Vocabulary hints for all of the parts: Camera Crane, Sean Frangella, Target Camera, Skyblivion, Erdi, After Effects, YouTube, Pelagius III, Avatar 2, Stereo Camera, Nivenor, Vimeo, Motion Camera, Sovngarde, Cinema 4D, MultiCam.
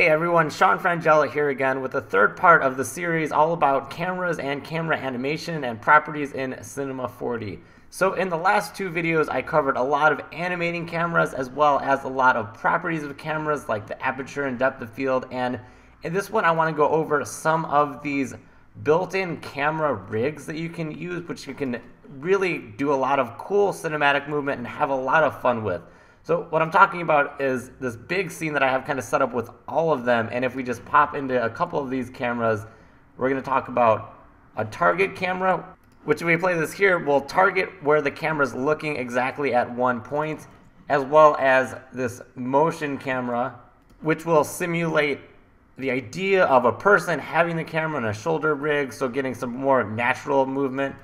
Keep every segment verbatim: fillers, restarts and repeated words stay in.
Hey everyone, Sean Frangella here again with the third part of the series all about cameras and camera animation and properties in Cinema four D. So in the last two videos I covered a lot of animating cameras as well as a lot of properties of cameras like the aperture and depth of field, and in this one I want to go over some of these built-in camera rigs that you can use, which you can really do a lot of cool cinematic movement and have a lot of fun with. So what I'm talking about is this big scene that I have kind of set up with all of them, and if we just pop into a couple of these cameras, we're going to talk about a target camera, which if we play this here, will target where the camera's looking exactly at one point, as well as this motion camera, which will simulate the idea of a person having the camera in a shoulder rig, so getting some more natural movement.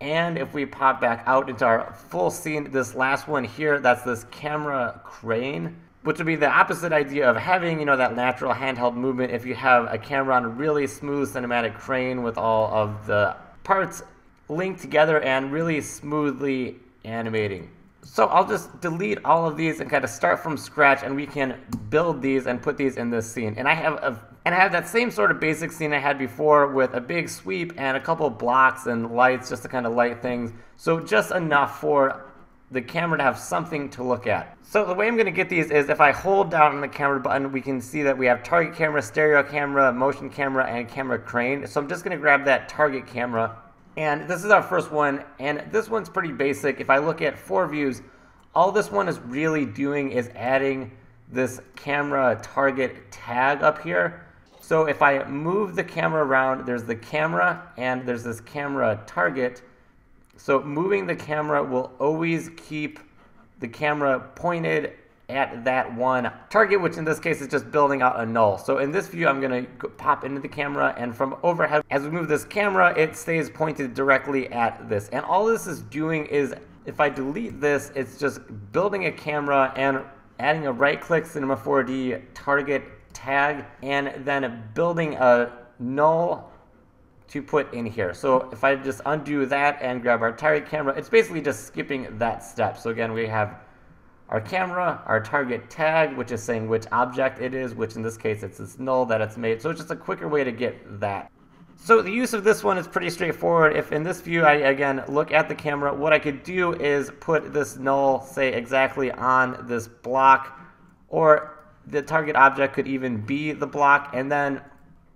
And if we pop back out into our full scene, this last one here, that's this camera crane, which would be the opposite idea of having, you know, that natural handheld movement if you have a camera on a really smooth cinematic crane with all of the parts linked together and really smoothly animating. So I'll just delete all of these and kind of start from scratch, and we can build these and put these in this scene. And I have a, and I have that same sort of basic scene I had before with a big sweep and a couple blocks and lights just to kind of light things. So just enough for the camera to have something to look at. So the way I'm going to get these is if I hold down on the camera button, we can see that we have target camera, stereo camera, motion camera, and camera crane. So I'm just going to grab that target camera. And this is our first one, and this one's pretty basic. If I look at four views, all this one is really doing is adding this camera target tag up here. So if I move the camera around, there's the camera and there's this camera target. So moving the camera will always keep the camera pointed at that one target, which in this case is just building out a null. So in this view, I'm going to pop into the camera, and from overhead, as we move this camera, it stays pointed directly at this. And all this is doing is, if I delete this, it's just building a camera and adding a right-click Cinema four D target tag, and then building a null to put in here. So if I just undo that and grab our target camera, it's basically just skipping that step. So again, we have our camera, our target tag, which is saying which object it is, which in this case it's this null that it's made. So it's just a quicker way to get that. So the use of this one is pretty straightforward. If in this view I, again, look at the camera, what I could do is put this null, say, exactly on this block, or the target object could even be the block, and then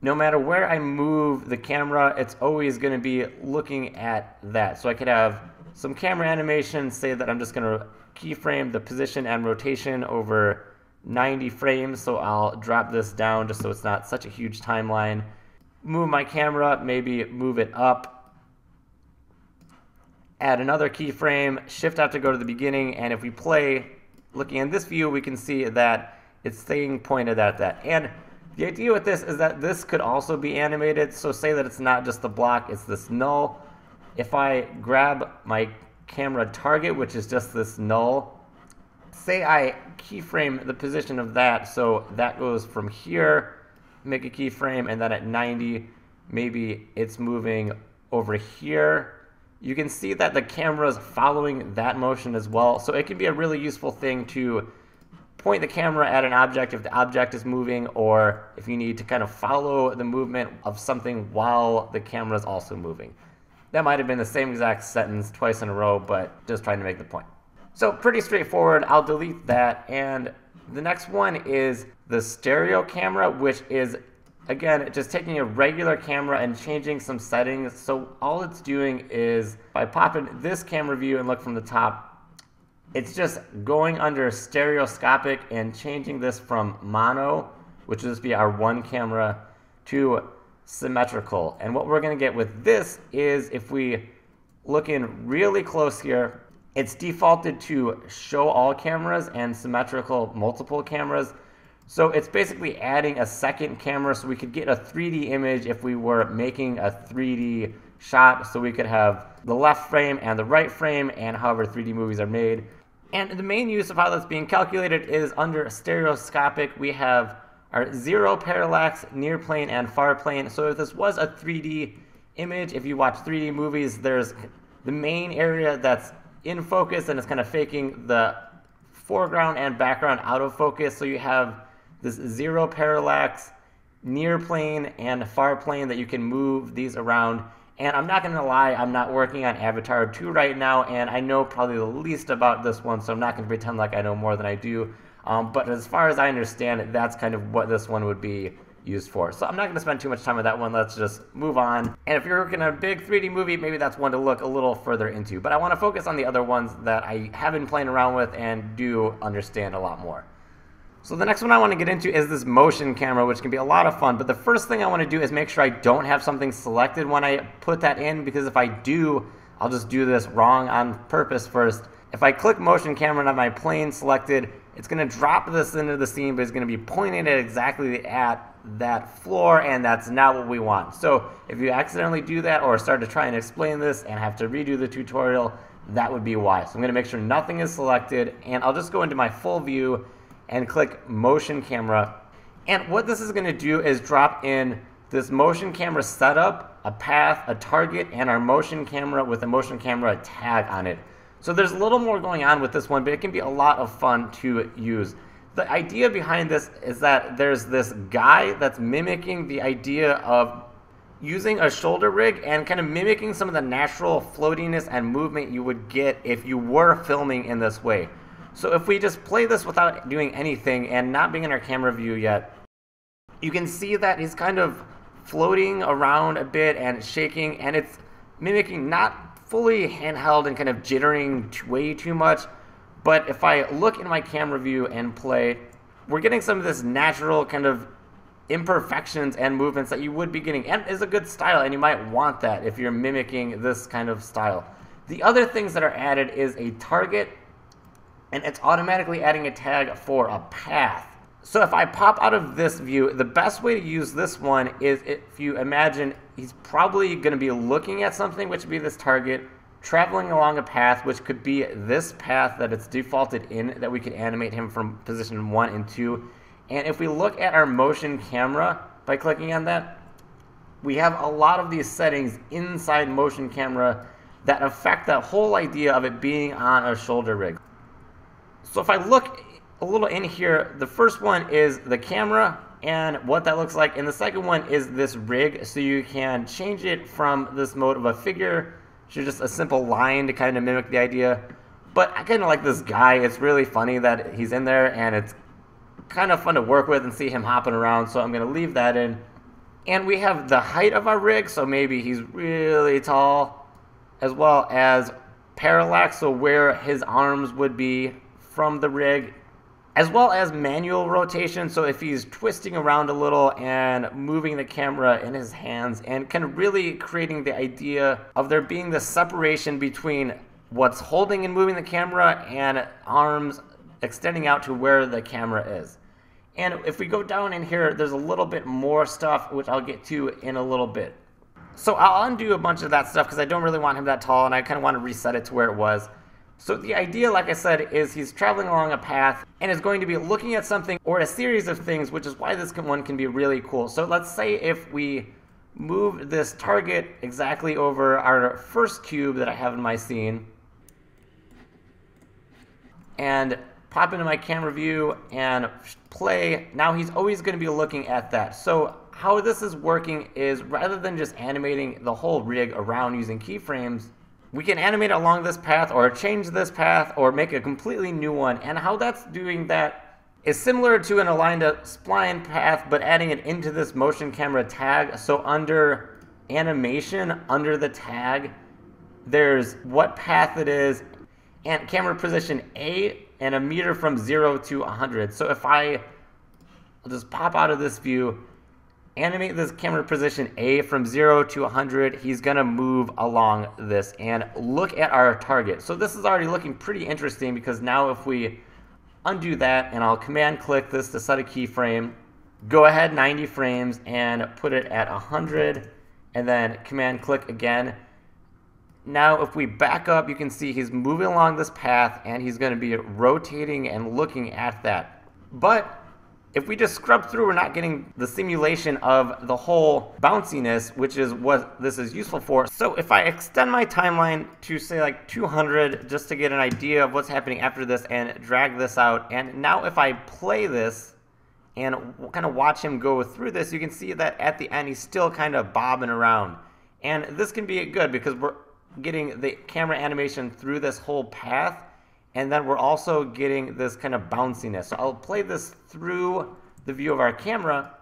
no matter where I move the camera, it's always going to be looking at that. So I could have some camera animation, say that I'm just going to keyframe the position and rotation over ninety frames, so I'll drop this down just so it's not such a huge timeline. Move my camera, maybe move it up, add another keyframe, shift out to go to the beginning, and if we play, looking in this view, we can see that it's staying pointed at that. And the idea with this is that this could also be animated, so say that it's not just the block, it's this null. If I grab my camera target, which is just this null, say I keyframe the position of that, so that goes from here, make a keyframe, and then at ninety, maybe it's moving over here. You can see that the camera's following that motion as well, so it can be a really useful thing to point the camera at an object if the object is moving, or if you need to kind of follow the movement of something while the camera is also moving. That might have been the same exact sentence twice in a row, but just trying to make the point. So pretty straightforward. I'll delete that. And the next one is the stereo camera, which is, again, just taking a regular camera and changing some settings. So all it's doing is, if I pop in this camera view and look from the top, it's just going under stereoscopic and changing this from mono, which would just be our one camera, to symmetrical. And what we're going to get with this is, if we look in really close here, it's defaulted to show all cameras and symmetrical multiple cameras. So it's basically adding a second camera, so we could get a three D image if we were making a three D shot. So we could have the left frame and the right frame, and however three D movies are made. And the main use of how that's being calculated is under stereoscopic, we have our zero parallax, near plane, and far plane. So if this was a three D image, if you watch three D movies, there's the main area that's in focus, and it's kind of faking the foreground and background out of focus. So you have this zero parallax, near plane, and far plane that you can move these around. And I'm not going to lie, I'm not working on Avatar two right now, and I know probably the least about this one, so I'm not going to pretend like I know more than I do. Um, but as far as I understand, that's kind of what this one would be used for. So I'm not going to spend too much time on that one. Let's just move on. And if you're working on a big three D movie, maybe that's one to look a little further into. But I want to focus on the other ones that I have been playing around with and do understand a lot more. So the next one I want to get into is this motion camera, which can be a lot of fun. But the first thing I want to do is make sure I don't have something selected when I put that in, because if I do, I'll just do this wrong on purpose first. If I click motion camera and have my plane selected, it's going to drop this into the scene, but it's going to be pointing it exactly at that floor, and that's not what we want. So if you accidentally do that or start to try and explain this and have to redo the tutorial, that would be why. So I'm going to make sure nothing is selected, and I'll just go into my full view and click motion camera. And what this is going to do is drop in this motion camera setup, a path, a target, and our motion camera with a motion camera tag on it. So there's a little more going on with this one, but it can be a lot of fun to use. The idea behind this is that there's this guy that's mimicking the idea of using a shoulder rig and kind of mimicking some of the natural floatiness and movement you would get if you were filming in this way. So if we just play this without doing anything and not being in our camera view yet, you can see that he's kind of floating around a bit and shaking, and it's mimicking, not fully handheld and kind of jittering way too much. But if I look in my camera view and play, we're getting some of this natural kind of imperfections and movements that you would be getting, and is a good style, and you might want that if you're mimicking this kind of style. The other things that are added is a target, and it's automatically adding a tag for a path. So if I pop out of this view, the best way to use this one is if you imagine he's probably going to be looking at something, which would be this target, traveling along a path, which could be this path that it's defaulted in, that we could animate him from position one and two. And if we look at our motion camera by clicking on that, we have a lot of these settings inside motion camera that affect that whole idea of it being on a shoulder rig. So if I look a little in here, the first one is the camera and what that looks like, and the second one is this rig, so you can change it from this mode of a figure to just a simple line to kind of mimic the idea. But I kind of like this guy. It's really funny that he's in there, and it's kind of fun to work with and see him hopping around, so I'm going to leave that in. And we have the height of our rig, so maybe he's really tall, as well as parallax, so where his arms would be from the rig, as well as manual rotation, so if he's twisting around a little and moving the camera in his hands, and kind of really creating the idea of there being the separation between what's holding and moving the camera and arms extending out to where the camera is. And if we go down in here, there's a little bit more stuff, which I'll get to in a little bit. So I'll undo a bunch of that stuff because I don't really want him that tall, and I kind of want to reset it to where it was. So the idea, like I said, is he's traveling along a path and is going to be looking at something or a series of things, which is why this one can be really cool. So let's say if we move this target exactly over our first cube that I have in my scene and pop into my camera view and play, now he's always going to be looking at that. So how this is working is, rather than just animating the whole rig around using keyframes, we can animate along this path or change this path or make a completely new one. And how that's doing that is similar to an aligned spline path, but adding it into this motion camera tag. So under animation, under the tag, there's what path it is and camera position A and a meter from zero to one hundred. So if I I'll just pop out of this view, animate this camera position A from zero to one hundred, he's going to move along this and look at our target. So this is already looking pretty interesting, because now if we undo that and I'll command click this to set a keyframe, go ahead ninety frames and put it at one hundred, and then command click again. Now if we back up, you can see he's moving along this path and he's going to be rotating and looking at that. But if we just scrub through, we're not getting the simulation of the whole bounciness, which is what this is useful for. So if I extend my timeline to say like two hundred, just to get an idea of what's happening after this, and drag this out, and now if I play this and kind of watch him go through this, you can see that at the end he's still kind of bobbing around. And this can be good because we're getting the camera animation through this whole path, and then we're also getting this kind of bounciness. So I'll play this through the view of our camera,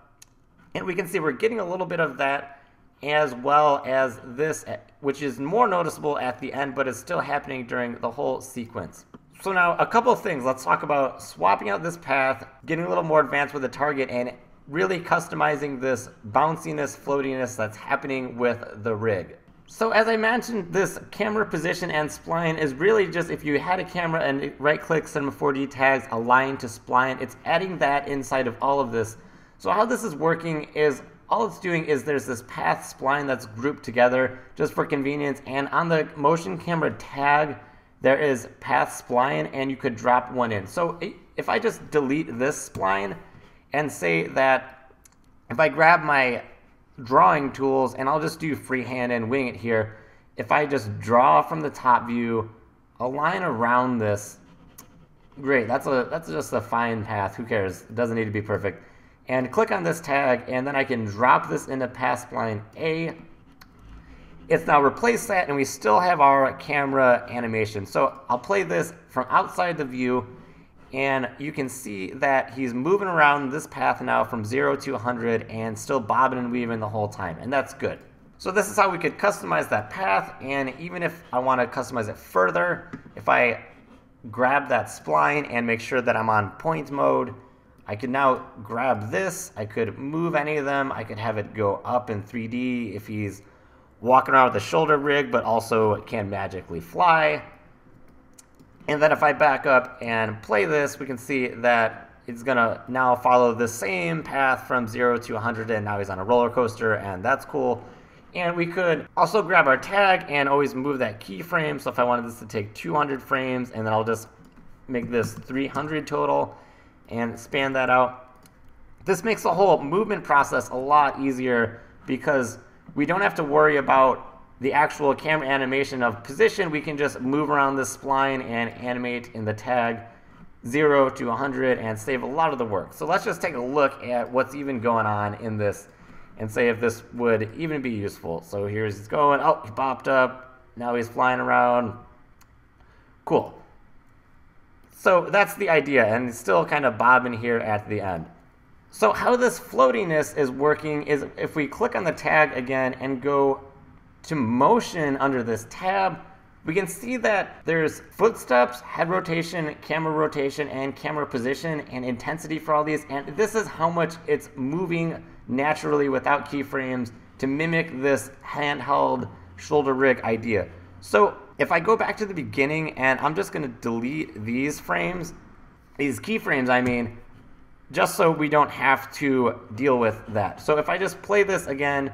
and we can see we're getting a little bit of that as well as this, which is more noticeable at the end, but it's still happening during the whole sequence. So now a couple of things. Let's talk about swapping out this path, getting a little more advanced with the target, and really customizing this bounciness, floatiness that's happening with the rig. So as I mentioned, this camera position and spline is really just, if you had a camera and right-click Cinema four D tags, align to spline, it's adding that inside of all of this. So how this is working is, all it's doing is there's this path spline that's grouped together just for convenience, and on the motion camera tag, there is path spline, and you could drop one in. So if I just delete this spline and say that if I grab my drawing tools, and I'll just do freehand and wing it here, if I just draw from the top view, a line around this, great, that's a that's just a fine path, who cares, it doesn't need to be perfect. And click on this tag, and then I can drop this into path spline A. It's now replaced that, and we still have our camera animation. So I'll play this from outside the view, and you can see that he's moving around this path now from zero to one hundred and still bobbing and weaving the whole time, and that's good. So this is how we could customize that path, and even if I want to customize it further, if I grab that spline and make sure that I'm on point mode, I can now grab this, I could move any of them, I could have it go up in three D if he's walking around with a shoulder rig, but also can magically fly. And then if I back up and play this, we can see that it's gonna now follow the same path from zero to one hundred, and now he's on a roller coaster, and that's cool. And we could also grab our tag and always move that keyframe. So if I wanted this to take two hundred frames, and then I'll just make this three hundred total and span that out. This makes the whole movement process a lot easier because we don't have to worry about the actual camera animation of position. We can just move around this spline and animate in the tag zero to one hundred and save a lot of the work. So let's just take a look at what's even going on in this and say if this would even be useful. So here's he's going, oh, he popped up, now he's flying around. Cool. So that's the idea, and it's still kind of bobbing here at the end. So how this floatiness is working is if we click on the tag again and go to motion under this tab, we can see that there's footsteps, head rotation, camera rotation, and camera position, and intensity for all these. And this is how much it's moving naturally without keyframes to mimic this handheld shoulder rig idea. So if I go back to the beginning, and I'm just gonna delete these frames, these keyframes, I mean, just so we don't have to deal with that. So if I just play this again,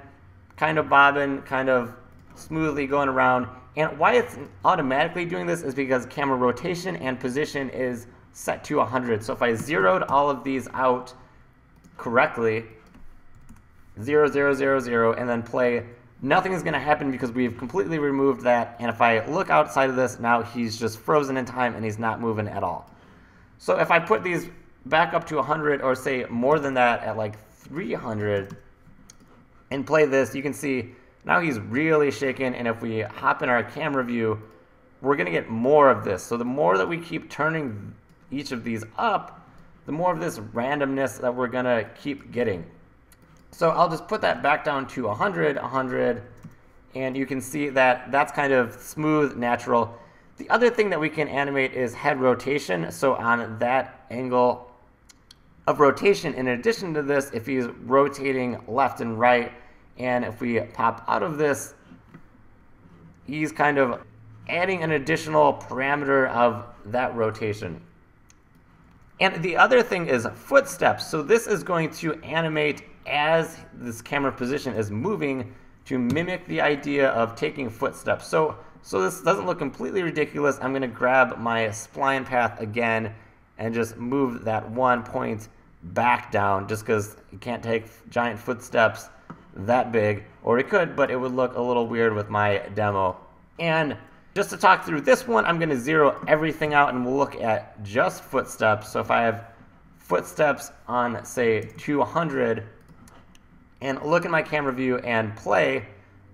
kind of bobbing, kind of smoothly going around. And why it's automatically doing this is because camera rotation and position is set to one hundred. So if I zeroed all of these out correctly, zero, zero, zero, zero, and then play, nothing is gonna happen because we've completely removed that. And if I look outside of this, now he's just frozen in time and he's not moving at all. So if I put these back up to one hundred, or say more than that at like three hundred, and play this, you can see now he's really shaken, and if we hop in our camera view, we're gonna get more of this. So the more that we keep turning each of these up, the more of this randomness that we're gonna keep getting. So I'll just put that back down to one hundred, one hundred, and you can see that that's kind of smooth, natural. The other thing that we can animate is head rotation. So on that angle of rotation, in addition to this, if he's rotating left and right, and if we pop out of this, he's kind of adding an additional parameter of that rotation. And the other thing is footsteps. So this is going to animate as this camera position is moving to mimic the idea of taking footsteps. So, so this doesn't look completely ridiculous. I'm gonna grab my spline path again and just move that one point back down, just because you can't take giant footsteps that big, or it could, but it would look a little weird with my demo. And just to talk through this one, I'm gonna zero everything out and we'll look at just footsteps. So if I have footsteps on, say, two hundred, and look at my camera view and play,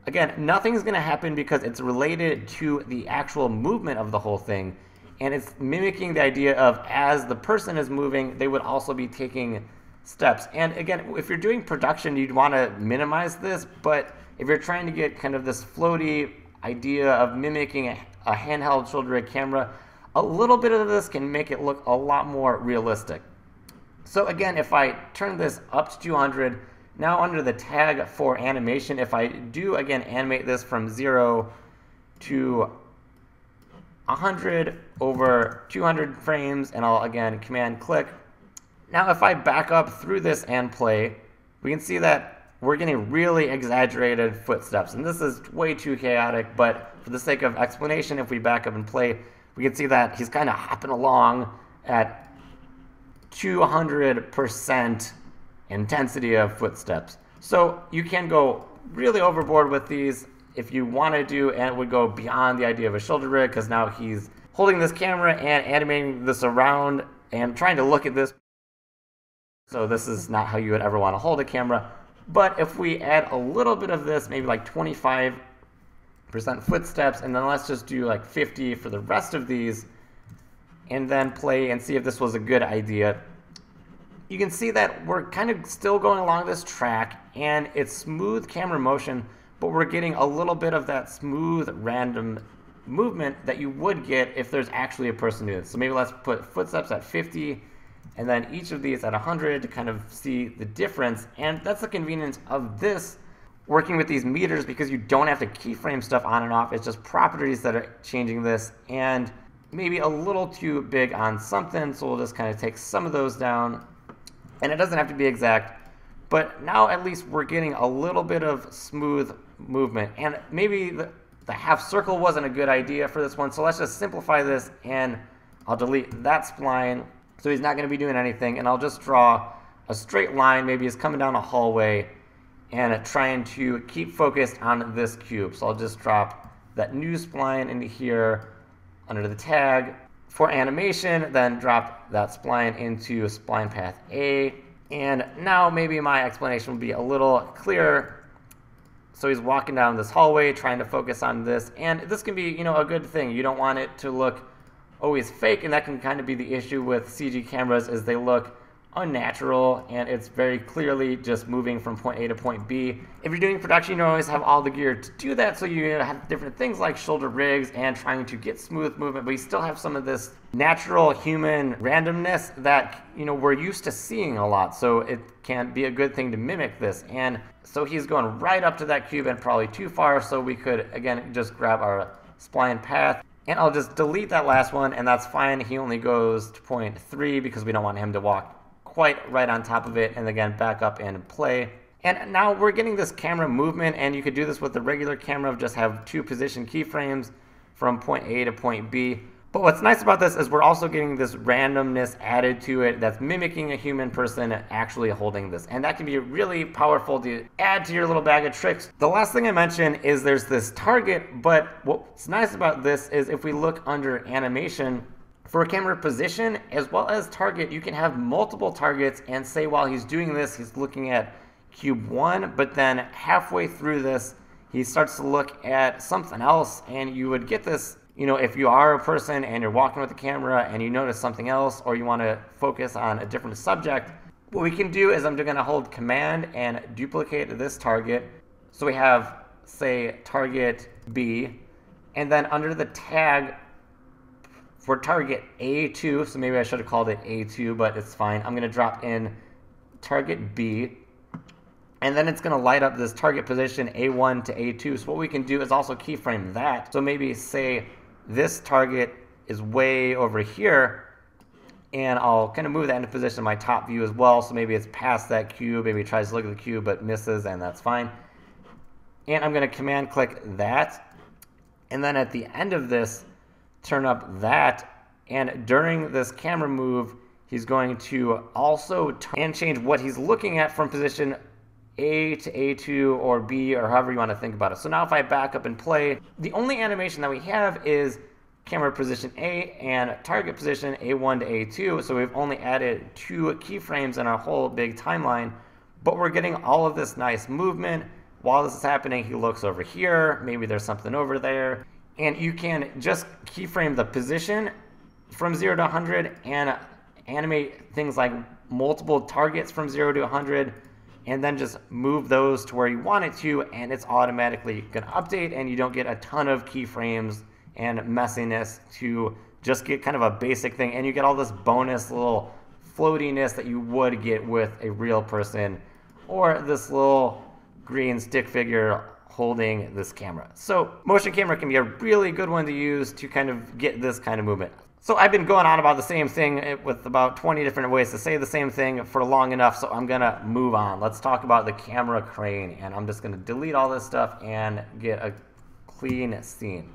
again, nothing's going to happen because it's related to the actual movement of the whole thing. And it's mimicking the idea of as the person is moving, they would also be taking steps. And again, if you're doing production, you'd want to minimize this. But if you're trying to get kind of this floaty idea of mimicking a, a handheld shoulder-rig camera, a little bit of this can make it look a lot more realistic. So again, if I turn this up to two hundred, now under the tag for animation, if I do, again, animate this from zero to one hundred over two hundred frames, and I'll, again, command click. Now if I back up through this and play, we can see that we're getting really exaggerated footsteps. And this is way too chaotic, but for the sake of explanation, if we back up and play, we can see that he's kind of hopping along at two hundred percent intensity of footsteps. So you can go really overboard with these if you want to do, and it would go beyond the idea of a shoulder rig, because now he's holding this camera and animating this around and trying to look at this. So this is not how you would ever want to hold a camera. But if we add a little bit of this, maybe like twenty-five percent footsteps, and then let's just do like fifty for the rest of these, and then play and see if this was a good idea. You can see that we're kind of still going along this track, and it's smooth camera motion, but we're getting a little bit of that smooth random movement that you would get if there's actually a person doing this. So maybe let's put footsteps at fifty, and then each of these at one hundred to kind of see the difference. And that's the convenience of this, working with these meters, because you don't have to keyframe stuff on and off. It's just properties that are changing this, and maybe a little too big on something, so we'll just kind of take some of those down. And it doesn't have to be exact, but now at least we're getting a little bit of smooth movement. And maybe the, the half circle wasn't a good idea for this one, so let's just simplify this, and I'll delete that spline, so he's not going to be doing anything, and I'll just draw a straight line. Maybe he's coming down a hallway and trying to keep focused on this cube. So I'll just drop that new spline into here under the tag. For animation, then drop that spline into spline path A. And now maybe my explanation will be a little clearer. So he's walking down this hallway trying to focus on this. And this can be, you know, a good thing. You don't want it to look always fake, and that can kind of be the issue with C G cameras, is they look unnatural, and it's very clearly just moving from point A to point B. If you're doing production, you don't always have all the gear to do that, so you have different things like shoulder rigs and trying to get smooth movement, but you still have some of this natural human randomness that, you know, we're used to seeing a lot, so it can be a good thing to mimic this. And so he's going right up to that cube and probably too far, so we could, again, just grab our spline path. And I'll just delete that last one, and that's fine. He only goes to point three because we don't want him to walk quite right on top of it, and again, back up and play. And now we're getting this camera movement, and you could do this with the regular camera of just have two position keyframes from point A to point B. But what's nice about this is we're also getting this randomness added to it that's mimicking a human person actually holding this. And that can be really powerful to add to your little bag of tricks. The last thing I mentioned is there's this target, but what's nice about this is if we look under animation, for camera position as well as target, you can have multiple targets, and say while he's doing this, he's looking at cube one, but then halfway through this, he starts to look at something else, and you would get this, you know, if you are a person and you're walking with the camera and you notice something else, or you want to focus on a different subject. What we can do is I'm going to hold command and duplicate this target. So we have, say, target B, and then under the tag, for target A two, so maybe I should have called it A two, but it's fine. I'm going to drop in target B, and then it's going to light up this target position A one to A two. So what we can do is also keyframe that. So maybe say this target is way over here, and I'll kind of move that into position in my top view as well. So maybe it's past that cube, maybe it tries to look at the cube but misses, and that's fine. And I'm going to command click that, and then at the end of this, turn up that, and during this camera move, he's going to also turn and change what he's looking at from position A to A two or B, or however you want to think about it. So now if I back up and play, the only animation that we have is camera position A and target position A one to A two, so we've only added two keyframes in our whole big timeline, but we're getting all of this nice movement. While this is happening, he looks over here, maybe there's something over there, and you can just keyframe the position from zero to one hundred and animate things like multiple targets from zero to one hundred, and then just move those to where you want it to, and it's automatically going to update, and you don't get a ton of keyframes and messiness to just get kind of a basic thing, and you get all this bonus little floatiness that you would get with a real person or this little green stick figure holding this camera. So motion camera can be a really good one to use to kind of get this kind of movement. So I've been going on about the same thing with about twenty different ways to say the same thing for long enough, so I'm gonna move on. Let's talk about the camera crane, and I'm just gonna delete all this stuff and get a clean scene.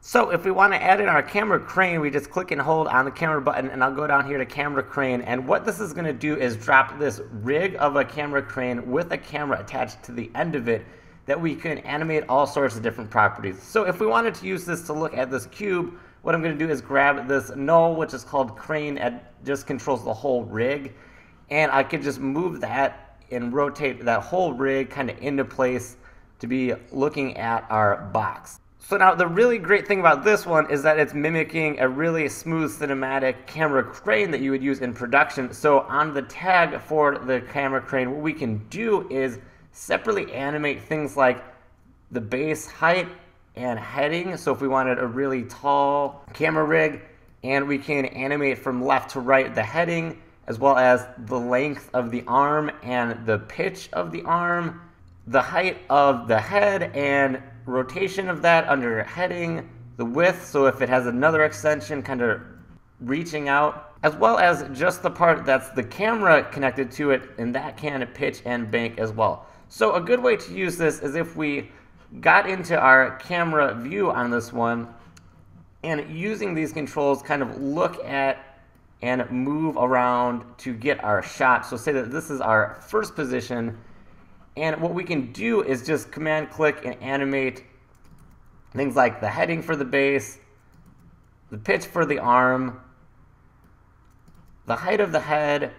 So if we want to add in our camera crane, we just click and hold on the camera button, and I'll go down here to camera crane, and what this is going to do is drop this rig of a camera crane with a camera attached to the end of it that we can animate all sorts of different properties. So if we wanted to use this to look at this cube, what I'm going to do is grab this null, which is called crane, and just controls the whole rig, and I could just move that and rotate that whole rig kind of into place to be looking at our box. So now the really great thing about this one is that it's mimicking a really smooth cinematic camera crane that you would use in production. So on the tag for the camera crane, what we can do is separately animate things like the base height and heading. So if we wanted a really tall camera rig, and we can animate from left to right the heading, as well as the length of the arm and the pitch of the arm, the height of the head, and rotation of that under heading, the width, so if it has another extension kind of reaching out, as well as just the part that's the camera connected to it, and that can pitch and bank as well. So a good way to use this is if we got into our camera view on this one, and using these controls kind of look at and move around to get our shot. So say that this is our first position, and what we can do is just command click and animate things like the heading for the base, the pitch for the arm, the height of the head,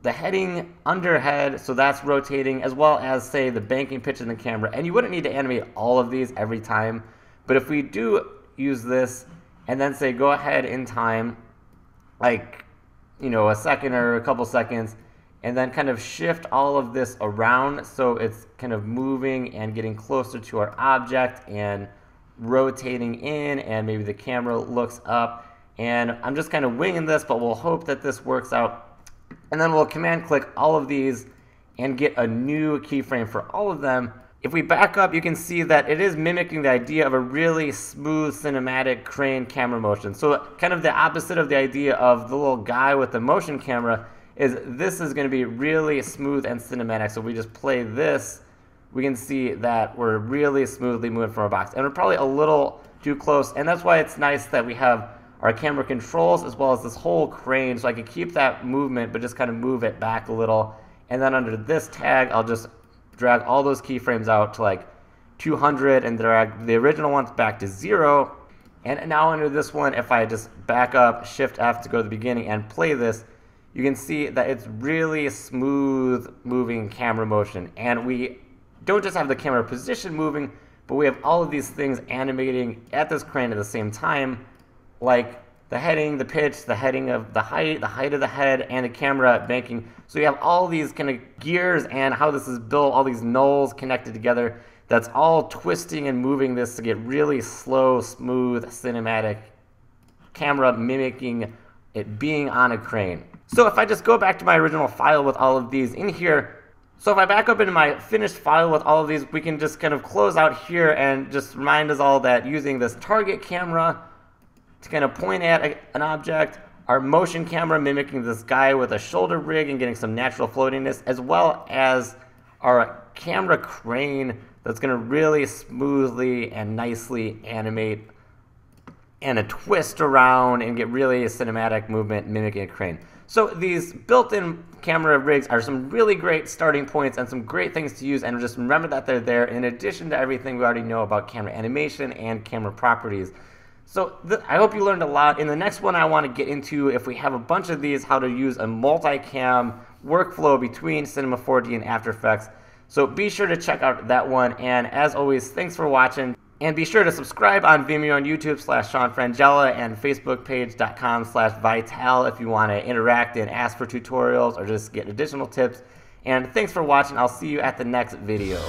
the heading under head, so that's rotating, as well as, say, the banking pitch in the camera. And you wouldn't need to animate all of these every time, but if we do use this and then say go ahead in time, like, you know, a second or a couple seconds, and then kind of shift all of this around so it's kind of moving and getting closer to our object and rotating in, and maybe the camera looks up, and I'm just kind of winging this, but we'll hope that this works out, and then we'll command click all of these and get a new keyframe for all of them. If we back up, you can see that it is mimicking the idea of a really smooth cinematic crane camera motion, so kind of the opposite of the idea of the little guy with the motion camera is this is going to be really smooth and cinematic. So if we just play this, we can see that we're really smoothly moving from our box, and we're probably a little too close, and that's why it's nice that we have our camera controls as well as this whole crane, so I can keep that movement but just kind of move it back a little, and then under this tag I'll just drag all those keyframes out to like two hundred and drag the original ones back to zero, and now under this one, if I just back up shift F to go to the beginning and play this, you can see that it's really smooth moving camera motion, and we don't just have the camera position moving, but we have all of these things animating at this crane at the same time, like the heading, the pitch, the heading of the height, the height of the head, and the camera banking. So you have all these kind of gears and how this is built, all these nulls connected together, that's all twisting and moving this to get really slow, smooth, cinematic camera mimicking it being on a crane. So if I just go back to my original file with all of these in here, so if I back up into my finished file with all of these, we can just kind of close out here and just remind us all that using this target camera to kind of point at an object, our motion camera mimicking this guy with a shoulder rig and getting some natural floatiness, as well as our camera crane that's going to really smoothly and nicely animate and a twist around and get really a cinematic movement mimicking a crane. So these built-in camera rigs are some really great starting points and some great things to use, and just remember that they're there in addition to everything we already know about camera animation and camera properties. So I hope you learned a lot. In the next one I want to get into, if we have a bunch of these, how to use a multi-cam workflow between Cinema four D and After Effects. So be sure to check out that one, and as always, thanks for watching. And be sure to subscribe on Vimeo and YouTube slash Sean Frangella and Facebook page.com slash Vital if you want to interact and ask for tutorials or just get additional tips. And thanks for watching. I'll see you at the next video.